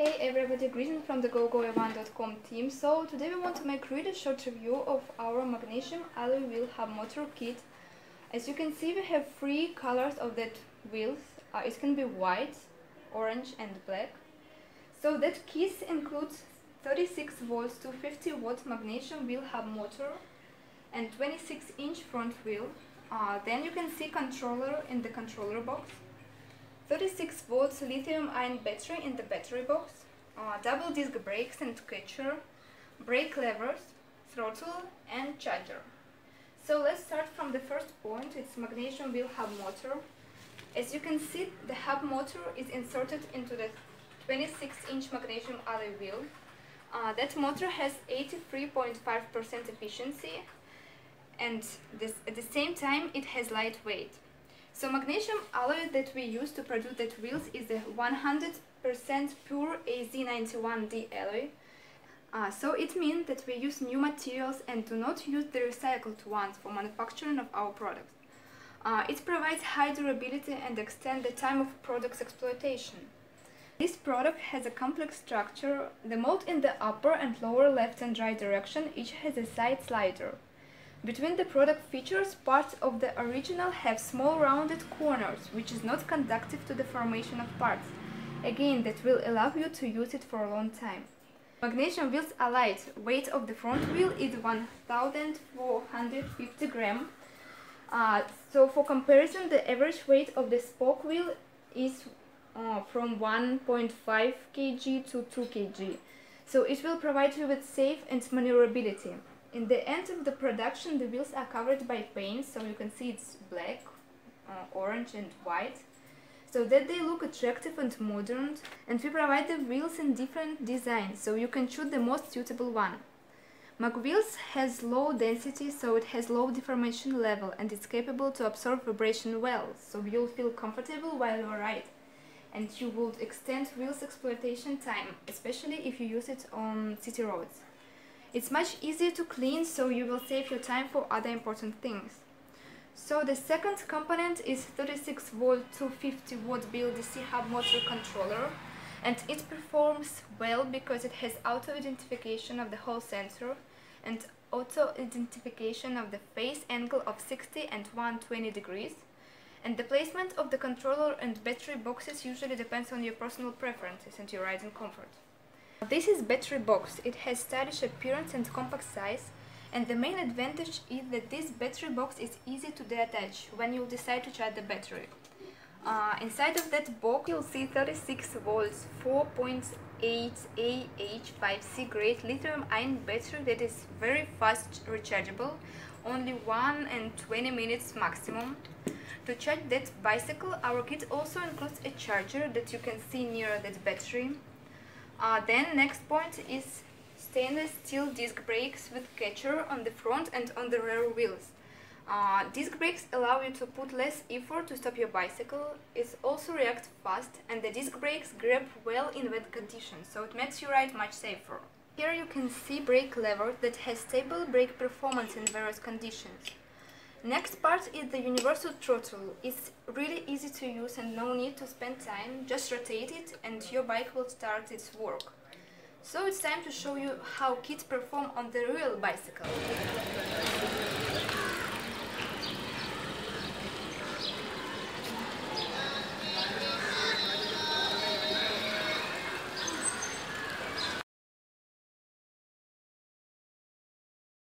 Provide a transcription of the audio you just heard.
Hey everybody, greetings from the GoGoA1.com team. So today we want to make really short review of our magnesium alloy wheel hub motor kit. As you can see, we have three colors of that wheels. It can be white, orange and black. So that kit includes 36 volts to 50 watt magnesium wheel hub motor and 26 inch front wheel. Then you can see controller in the controller box, 36 volts lithium-ion battery in the battery box, double disc brakes and catcher, brake levers, throttle and charger. So let's start from the first point, it's magnesium wheel hub motor. As you can see, the hub motor is inserted into the 26-inch magnesium alloy wheel. That motor has 83.5% efficiency and at the same time it has light weight. So magnesium alloy that we use to produce that wheels is a 100% pure AZ91D alloy. So it means that we use new materials and do not use the recycled ones for manufacturing of our products. It provides high durability and extends the time of product's exploitation. This product has a complex structure. The mold in the upper and lower left and right direction each has a side slider. Between the product features, parts of the original have small rounded corners, which is not conducive to the formation of parts. Again, that will allow you to use it for a long time. Magnesium wheels are light. Weight of the front wheel is 1,450 grams. So for comparison, the average weight of the spoke wheel is from 1.5 kg to 2 kg. So it will provide you with safe and maneuverability. In the end of the production, the wheels are covered by paint, so you can see it's black, orange and white, so that they look attractive and modern, and we provide the wheels in different designs, so you can choose the most suitable one. MagWheels has low density, so it has low deformation level and it's capable to absorb vibration well, so you'll feel comfortable while you ride, and you will extend wheels exploitation time, especially if you use it on city roads. It's much easier to clean, so you will save your time for other important things. So the second component is 36 volt to 50 watt BLDC hub motor controller, and it performs well because it has auto identification of the hole sensor and auto identification of the phase angle of 60 and 120 degrees. And the placement of the controller and battery boxes usually depends on your personal preferences and your riding comfort. This is battery box. It has stylish appearance and compact size, and the main advantage is that this battery box is easy to detach when you decide to charge the battery. Inside of that box you'll see 36 volts 4.8 Ah5C grade lithium-ion battery that is very fast rechargeable, only 1 and 20 minutes maximum. To charge that bicycle, our kit also includes a charger that you can see near that battery. Then next point is stainless steel disc brakes with catcher on the front and on the rear wheels. Disc brakes allow you to put less effort to stop your bicycle. It also reacts fast and the disc brakes grab well in wet conditions, so it makes your ride much safer. Here you can see brake lever that has stable brake performance in various conditions. Next part is the universal throttle. It's really easy to use and no need to spend time, just rotate it and your bike will start its work. So it's time to show you how kit perform on the real bicycle.